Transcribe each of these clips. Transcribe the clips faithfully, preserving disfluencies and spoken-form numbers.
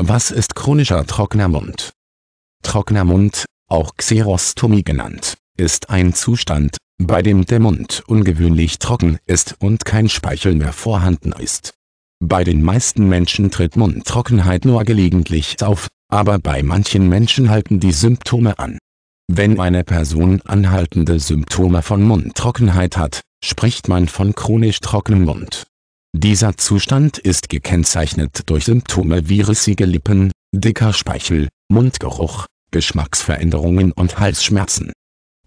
Was ist chronischer trockener Mund? Trockener Mund, auch Xerostomie genannt, ist ein Zustand, bei dem der Mund ungewöhnlich trocken ist und kein Speichel mehr vorhanden ist. Bei den meisten Menschen tritt Mundtrockenheit nur gelegentlich auf, aber bei manchen Menschen halten die Symptome an. Wenn eine Person anhaltende Symptome von Mundtrockenheit hat, spricht man von chronisch trockenem Mund. Dieser Zustand ist gekennzeichnet durch Symptome wie rissige Lippen, dicker Speichel, Mundgeruch, Geschmacksveränderungen und Halsschmerzen.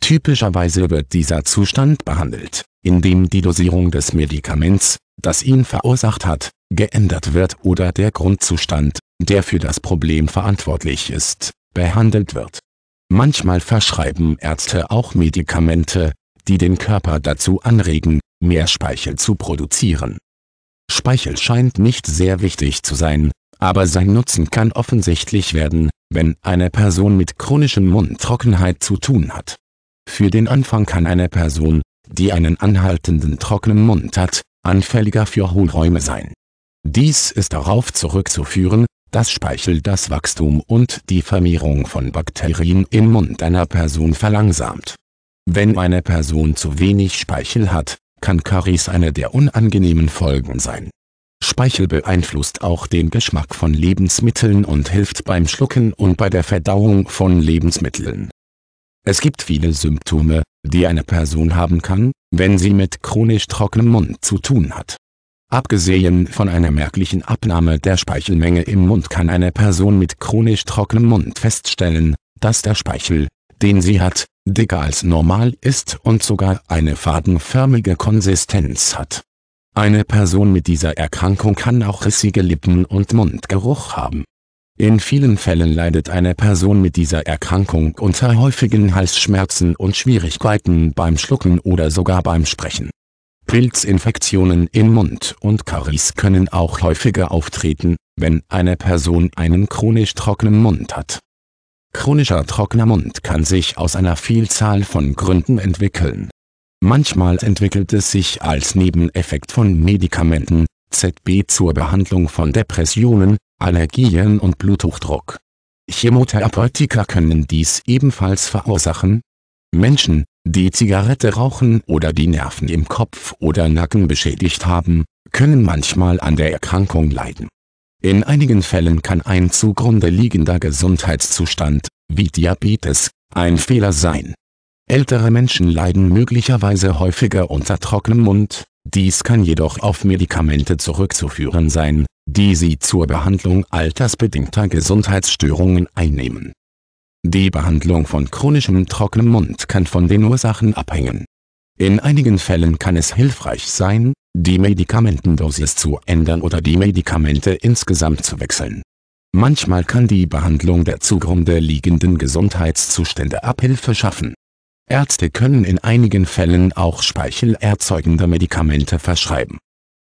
Typischerweise wird dieser Zustand behandelt, indem die Dosierung des Medikaments, das ihn verursacht hat, geändert wird oder der Grundzustand, der für das Problem verantwortlich ist, behandelt wird. Manchmal verschreiben Ärzte auch Medikamente, die den Körper dazu anregen, mehr Speichel zu produzieren. Speichel scheint nicht sehr wichtig zu sein, aber sein Nutzen kann offensichtlich werden, wenn eine Person mit chronischem Mundtrockenheit zu tun hat. Für den Anfang kann eine Person, die einen anhaltenden trockenen Mund hat, anfälliger für Hohlräume sein. Dies ist darauf zurückzuführen, dass Speichel das Wachstum und die Vermehrung von Bakterien im Mund einer Person verlangsamt. Wenn eine Person zu wenig Speichel hat, kann Karies eine der unangenehmen Folgen sein. Speichel beeinflusst auch den Geschmack von Lebensmitteln und hilft beim Schlucken und bei der Verdauung von Lebensmitteln. Es gibt viele Symptome, die eine Person haben kann, wenn sie mit chronisch trockenem Mund zu tun hat. Abgesehen von einer merklichen Abnahme der Speichelmenge im Mund kann eine Person mit chronisch trockenem Mund feststellen, dass der Speichel, den sie hat, dicker als normal ist und sogar eine fadenförmige Konsistenz hat. Eine Person mit dieser Erkrankung kann auch rissige Lippen und Mundgeruch haben. In vielen Fällen leidet eine Person mit dieser Erkrankung unter häufigen Halsschmerzen und Schwierigkeiten beim Schlucken oder sogar beim Sprechen. Pilzinfektionen im Mund und Karies können auch häufiger auftreten, wenn eine Person einen chronisch trockenen Mund hat. Chronischer trockener Mund kann sich aus einer Vielzahl von Gründen entwickeln. Manchmal entwickelt es sich als Nebeneffekt von Medikamenten, Z B zur Behandlung von Depressionen, Allergien und Bluthochdruck. Chemotherapeutika können dies ebenfalls verursachen. Menschen, die Zigarette rauchen oder die Nerven im Kopf oder Nacken beschädigt haben, können manchmal an der Erkrankung leiden. In einigen Fällen kann ein zugrunde liegender Gesundheitszustand, wie Diabetes, ein Fehler sein. Ältere Menschen leiden möglicherweise häufiger unter trockenem Mund, dies kann jedoch auf Medikamente zurückzuführen sein, die sie zur Behandlung altersbedingter Gesundheitsstörungen einnehmen. Die Behandlung von chronischem trockenem Mund kann von den Ursachen abhängen. In einigen Fällen kann es hilfreich sein, die Medikamentendosis zu ändern oder die Medikamente insgesamt zu wechseln. Manchmal kann die Behandlung der zugrunde liegenden Gesundheitszustände Abhilfe schaffen. Ärzte können in einigen Fällen auch speichelerzeugende Medikamente verschreiben.